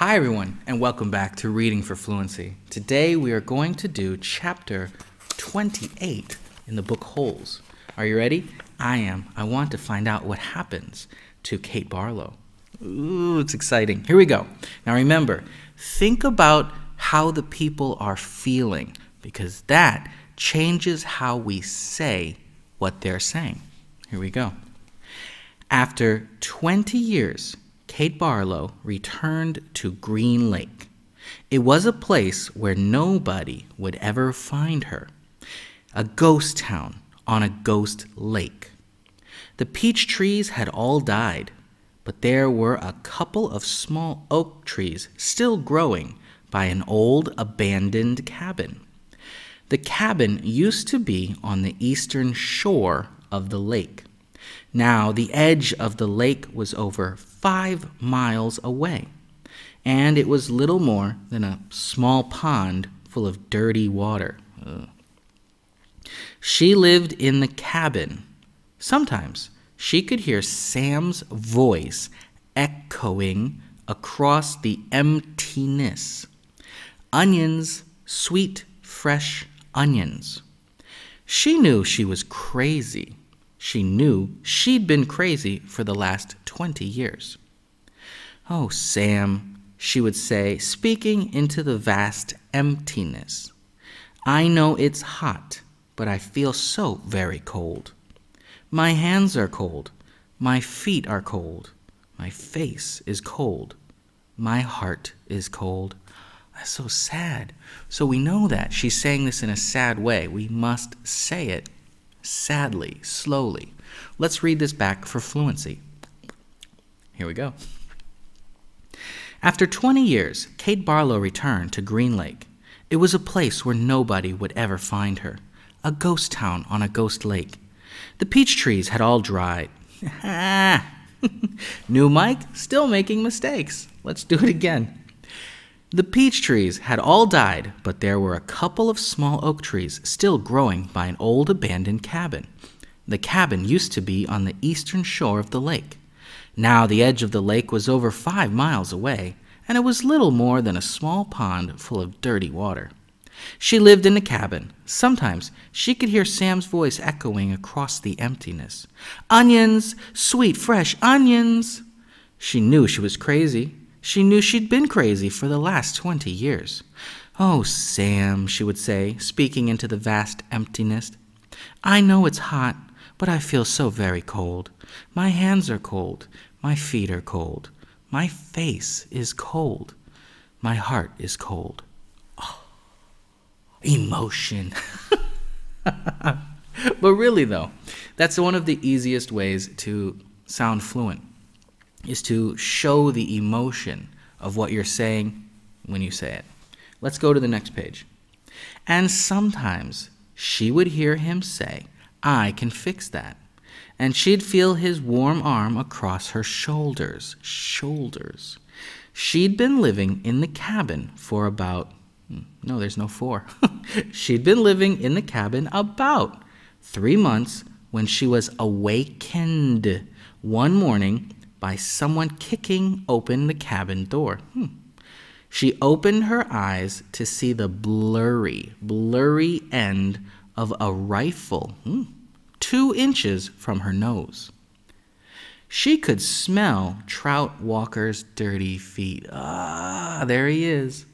Hi everyone, and welcome back to Reading for Fluency. Today we are going to do chapter 28 in the book Holes. Are you ready? I am. I want to find out what happens to Kate Barlow. Ooh, it's exciting. Here we go. Now remember, think about how the people are feeling, because that changes how we say what they're saying. Here we go. After 20 years, Kate Barlow returned to Green Lake. It was a place where nobody would ever find her. A ghost town on a ghost lake. The peach trees had all died, but there were a couple of small oak trees still growing by an old abandoned cabin. The cabin used to be on the eastern shore of the lake. Now the edge of the lake was over 5 miles away, and it was little more than a small pond full of dirty water. Ugh. She lived in the cabin. Sometimes she could hear Sam's voice echoing across the emptiness. Onions, sweet, fresh onions. She knew she was crazy. She knew she'd been crazy for the last 20 years. "Oh, Sam," she would say, speaking into the vast emptiness. "I know it's hot, but I feel so very cold. My hands are cold. My feet are cold. My face is cold. My heart is cold." That's so sad. So we know that. She's saying this in a sad way. We must say it. Sadly, slowly. Let's read this back for fluency. Here we go. After 20 years, Kate Barlow returned to Green Lake. It was a place where nobody would ever find her. A ghost town on a ghost lake. The peach trees had all dried. New Mike, still making mistakes. Let's do it again. The peach trees had all died, but there were a couple of small oak trees still growing by an old abandoned cabin. The cabin used to be on the eastern shore of the lake. Now the edge of the lake was over 5 miles away, and it was little more than a small pond full of dirty water. She lived in the cabin. Sometimes she could hear Sam's voice echoing across the emptiness. "Onions! Sweet, fresh onions!" She knew she was crazy. She knew she'd been crazy for the last 20 years. "Oh, Sam," she would say, speaking into the vast emptiness. "I know it's hot, but I feel so very cold. My hands are cold. My feet are cold. My face is cold. My heart is cold." Oh, emotion. But really, though, that's one of the easiest ways to sound fluent, is to show the emotion of what you're saying when you say it. Let's go to the next page. And sometimes she would hear him say, "I can fix that." And she'd feel his warm arm across her shoulders. Shoulders. She'd been living in the cabin for about, no, there's no four. She'd been living in the cabin about 3 months when she was awakened one morning by someone kicking open the cabin door. She opened her eyes to see the blurry end of a rifle 2 inches from her nose. She could smell Trout Walker's dirty feet. Ah, there he is.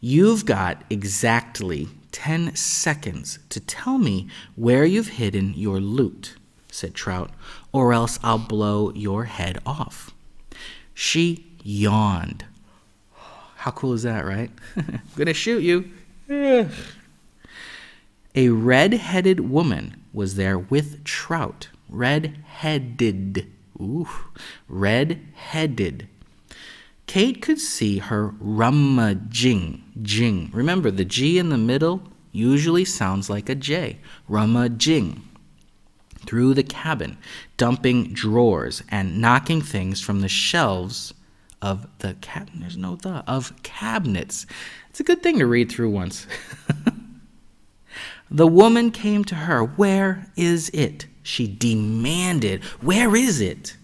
"You've got exactly 10 seconds to tell me where you've hidden your loot," said Trout, "or else I'll blow your head off." She yawned. How cool is that, right? "I'm gonna shoot you." A red-headed woman was there with Trout. Red-headed. Ooh, red-headed. Kate could see her rummaging. Jing. Remember, the G in the middle usually sounds like a J. Rummaging through the cabin, dumping drawers and knocking things from the shelves of the cabinet. There's no the of cabinets. It's a good thing to read through once. The woman came to her. "Where is it?" she demanded. "Where is it?"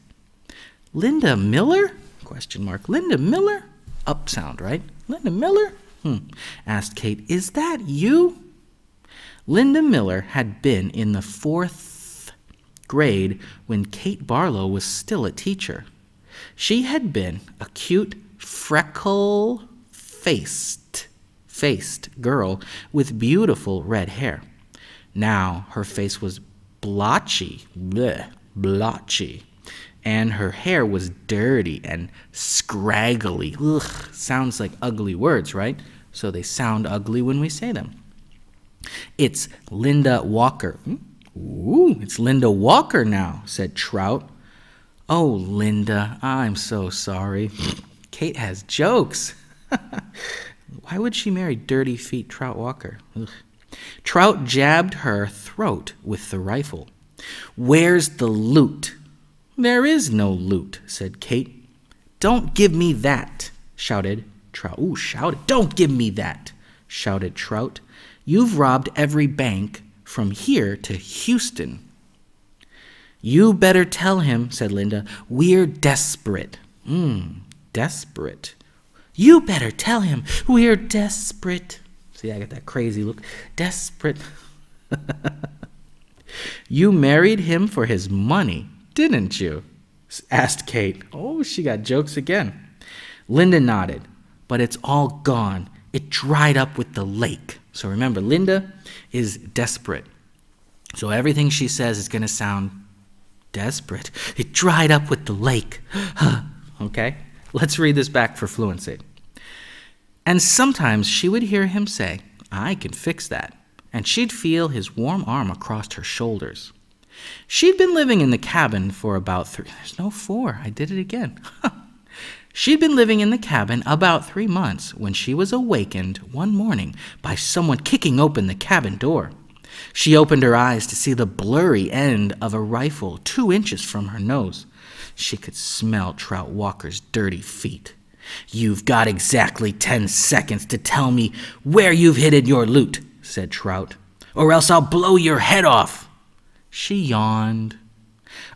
"Linda Miller?" Question mark. "Linda Miller? up sound, right? Linda Miller? Asked Kate, is that you? Linda Miller had been in the 4th grade when Kate Barlow was still a teacher. She had been a cute, freckle-faced girl with beautiful red hair. Now her face was blotchy, blotchy, and her hair was dirty and scraggly. Ugh, sounds like ugly words, right? So they sound ugly when we say them. It's Linda Walker. Ooh, it's Linda Walker now, said Trout. Oh, Linda, I'm so sorry. Kate has jokes. Why would she marry dirty feet Trout Walker? Ugh. Trout jabbed her throat with the rifle. Where's the loot? There is no loot, said Kate. Don't give me that, shouted Trout. Ooh, shouted. Don't give me that, shouted Trout. You've robbed every bank from here to Houston. You better tell him, said Linda. We're desperate. Desperate. You better tell him we're desperate. See, I got that crazy look. Desperate. You married him for his money, didn't you? Asked Kate. Oh, she got jokes again. Linda nodded, but it's all gone. It dried up with the lake. So remember, Linda is desperate. So everything she says is going to sound desperate. It dried up with the lake. Okay, let's read this back for fluency. And sometimes she would hear him say, I can fix that. And she'd feel his warm arm across her shoulders. She'd been living in the cabin for about She'd been living in the cabin about 3 months when she was awakened one morning by someone kicking open the cabin door. She opened her eyes to see the blurry end of a rifle 2 inches from her nose. She could smell Trout Walker's dirty feet. You've got exactly 10 seconds to tell me where you've hidden your loot, said Trout, or else I'll blow your head off. She yawned.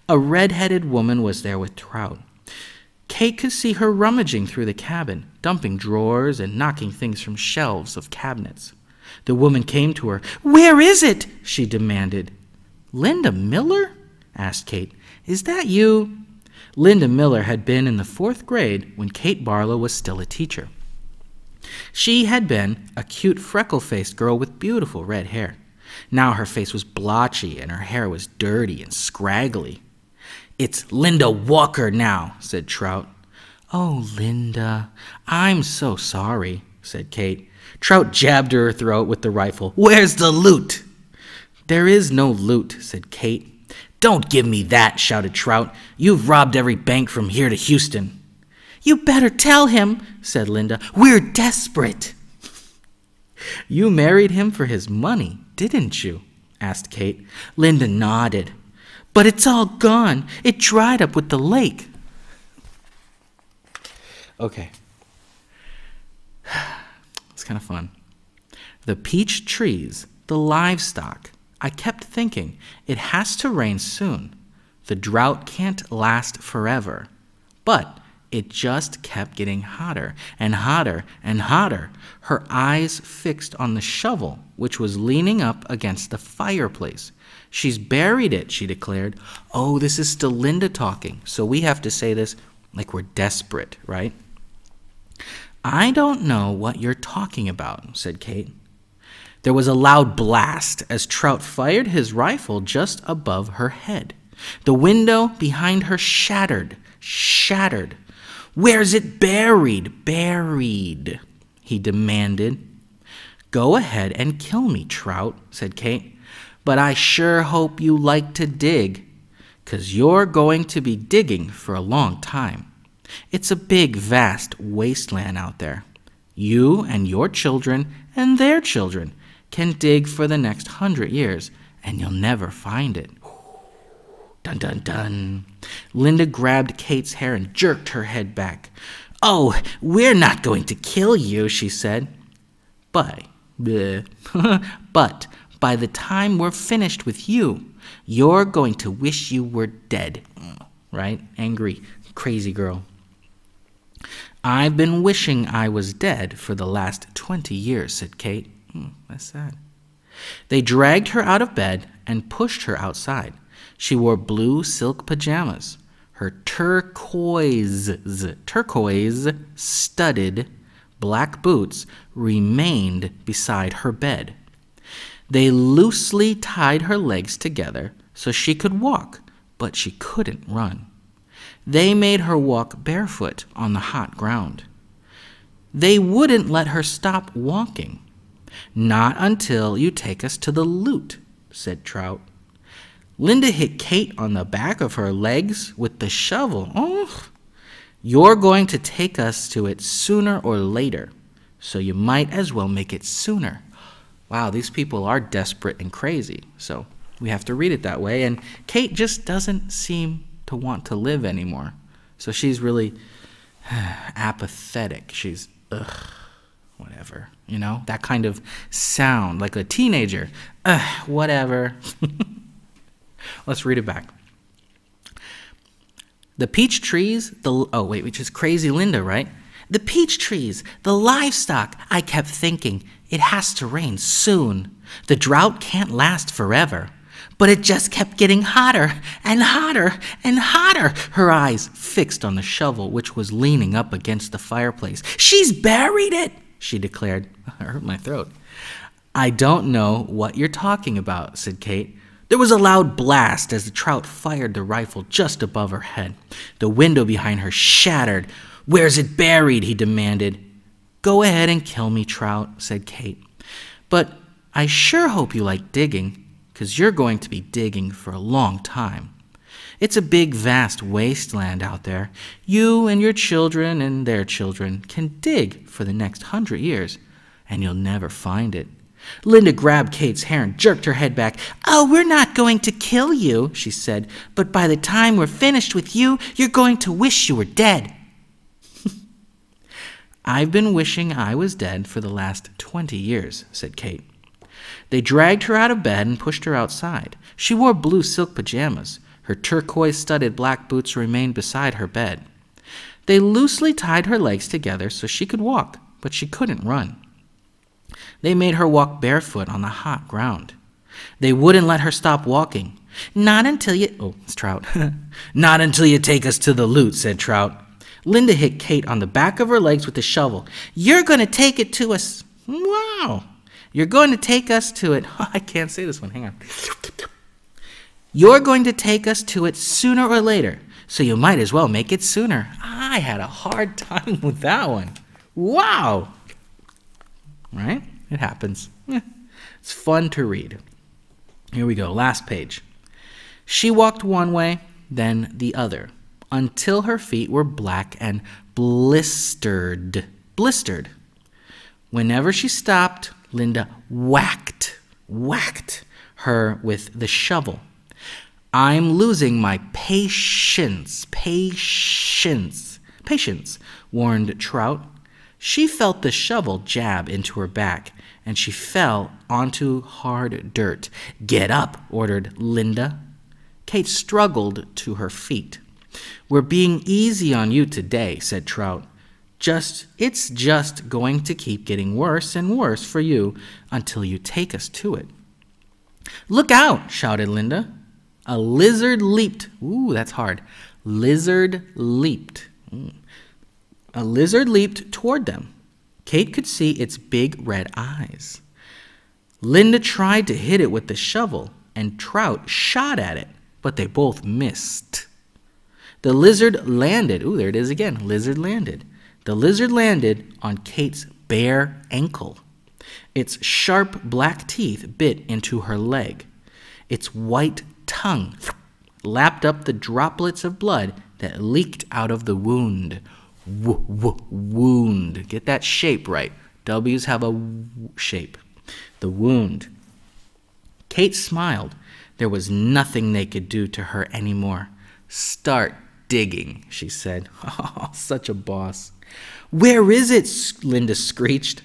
A red-headed woman was there with Trout. Kate could see her rummaging through the cabin, dumping drawers and knocking things from shelves of cabinets. The woman came to her. Where is it? She demanded. Linda Miller? Asked Kate. Is that you? Linda Miller had been in the 4th grade when Kate Barlow was still a teacher. She had been a cute, freckle-faced girl with beautiful red hair. Now her face was blotchy and her hair was dirty and scraggly. It's Linda Walker now, said Trout. Oh, Linda, I'm so sorry, said Kate. Trout jabbed her throat with the rifle. Where's the loot? There is no loot, said Kate. Don't give me that, shouted Trout. You've robbed every bank from here to Houston. You better tell him, said Linda. We're desperate. You married him for his money, didn't you? Asked Kate. Linda nodded. But it's all gone. It dried up with the lake. Okay. It's kind of fun. The peach trees, the livestock. I kept thinking, it has to rain soon. The drought can't last forever. But it just kept getting hotter and hotter and hotter. Her eyes fixed on the shovel, which was leaning up against the fireplace. She's buried it, she declared. Oh, this is still Linda talking. So we have to say this like we're desperate, right? I don't know what you're talking about, said Kate. There was a loud blast as Trout fired his rifle just above her head. The window behind her shattered. Where's it buried? Buried, he demanded. Go ahead and kill me, Trout, said Kate. But I sure hope you like to dig, 'cause you're going to be digging for a long time. It's a big, vast wasteland out there. You and your children and their children can dig for the next 100 years, and you'll never find it. Dun, dun, dun. Linda grabbed Kate's hair and jerked her head back. Oh, we're not going to kill you, she said. But by the time we're finished with you, you're going to wish you were dead. Right? Angry, crazy girl. I've been wishing I was dead for the last 20 years, said Kate. That's sad. They dragged her out of bed and pushed her outside. She wore blue silk pajamas. Her turquoise-studded black boots remained beside her bed. They loosely tied her legs together so she could walk, but she couldn't run. They made her walk barefoot on the hot ground. They wouldn't let her stop walking. Not until you take us to the Lute, said Trout. Linda hit Kate on the back of her legs with the shovel. Oh, you're going to take us to it sooner or later, so you might as well make it sooner. Wow, these people are desperate and crazy, so we have to read it that way. And Kate just doesn't seem to want to live anymore, so she's really apathetic. She's, ugh, whatever, you know, that kind of sound, like a teenager. Ugh, whatever. Let's read it back. The peach trees, the, oh wait, which is crazy Linda, right? The peach trees, the livestock, I kept thinking, it has to rain soon. The drought can't last forever. But it just kept getting hotter and hotter and hotter. Her eyes fixed on the shovel, which was leaning up against the fireplace. She's buried it, she declared. I hurt my throat. I don't know what you're talking about, said Kate. There was a loud blast as the Trout fired the rifle just above her head. The window behind her shattered. Where's it buried? He demanded. Go ahead and kill me, Trout, said Kate. But I sure hope you like digging, because you're going to be digging for a long time. It's a big, vast wasteland out there. You and your children and their children can dig for the next 100 years, and you'll never find it. Linda grabbed Kate's hair and jerked her head back. Oh, we're not going to kill you, she said, but by the time we're finished with you, you're going to wish you were dead. I've been wishing I was dead for the last 20 years, said Kate. They dragged her out of bed and pushed her outside. She wore blue silk pajamas. Her turquoise-studded black boots remained beside her bed. They loosely tied her legs together so she could walk, but she couldn't run. They made her walk barefoot on the hot ground. They wouldn't let her stop walking. Not until you... Oh, it's Trout. Not until you take us to the Lute, said Trout. Linda hit Kate on the back of her legs with the shovel. You're going to take it to us. Wow. You're going to take us to it. I can't say this one. Hang on. You're going to take us to it sooner or later, so you might as well make it sooner. I had a hard time with that one. Wow. Right? It happens. It's fun to read. Here we go. Last page. She walked one way, then the other, until her feet were black and blistered. Blistered. Whenever she stopped, Linda whacked her with the shovel. I'm losing my patience, warned Trout. She felt the shovel jab into her back, and she fell onto hard dirt. Get up, ordered Linda. Kate struggled to her feet. We're being easy on you today, said Trout. It's just going to keep getting worse and worse for you until you take us to it. Look out, shouted Linda. A lizard leaped. Ooh, that's hard. Lizard leaped. A lizard leaped toward them. Kate could see its big red eyes. Linda tried to hit it with the shovel, and Trout shot at it, but they both missed. The lizard landed. Ooh, there it is again. Lizard landed. The lizard landed on Kate's bare ankle. Its sharp black teeth bit into her leg. Its white tongue lapped up the droplets of blood that leaked out of the wound. Wound. Get that shape right. W's have a shape. The wound. Kate smiled. There was nothing they could do to her anymore. Start digging, she said. Oh, such a boss. Where is it? Linda screeched.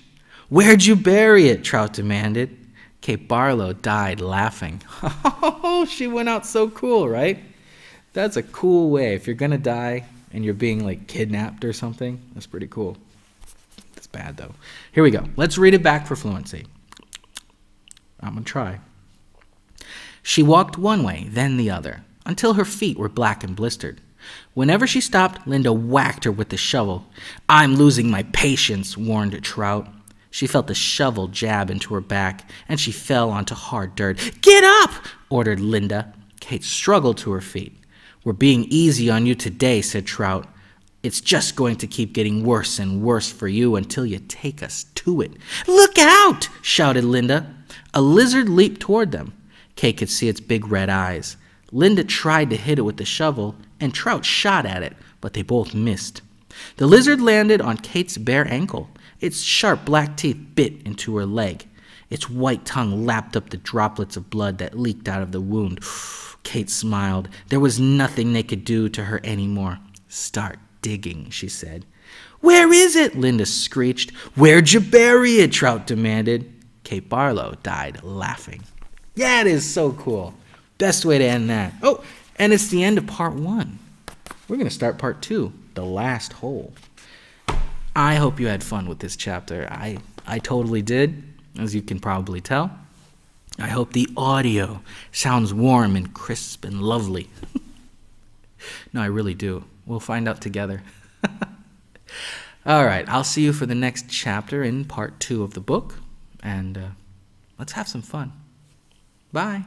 Where'd you bury it? Trout demanded. Kate Barlow died laughing. Oh, she went out so cool, right? That's a cool way. If you're going to die, and you're being like kidnapped or something. That's pretty cool. That's bad though. Here we go. Let's read it back for fluency. I'm gonna try. She walked one way, then the other, until her feet were black and blistered. Whenever she stopped, Linda whacked her with the shovel. "I'm losing my patience," warned Trout. She felt the shovel jab into her back, and she fell onto hard dirt. "Get up!" ordered Linda. Kate struggled to her feet. "We're being easy on you today," said Trout. "It's just going to keep getting worse and worse for you until you take us to it." "Look out!" shouted Linda. A lizard leaped toward them. Kate could see its big red eyes. Linda tried to hit it with the shovel, and Trout shot at it, but they both missed. The lizard landed on Kate's bare ankle. Its sharp black teeth bit into her leg. Its white tongue lapped up the droplets of blood that leaked out of the wound. Kate smiled. There was nothing they could do to her anymore. "Start digging," she said. "Where is it?" Linda screeched. "Where'd you bury it?" Trout demanded. Kate Barlow died laughing. Yeah, it is so cool. Best way to end that. Oh, and it's the end of part one. We're going to start part two, the last hole. I hope you had fun with this chapter. I totally did, as you can probably tell. I hope the audio sounds warm and crisp and lovely. No, I really do. We'll find out together. All right, I'll see you for the next chapter in part two of the book. And let's have some fun. Bye.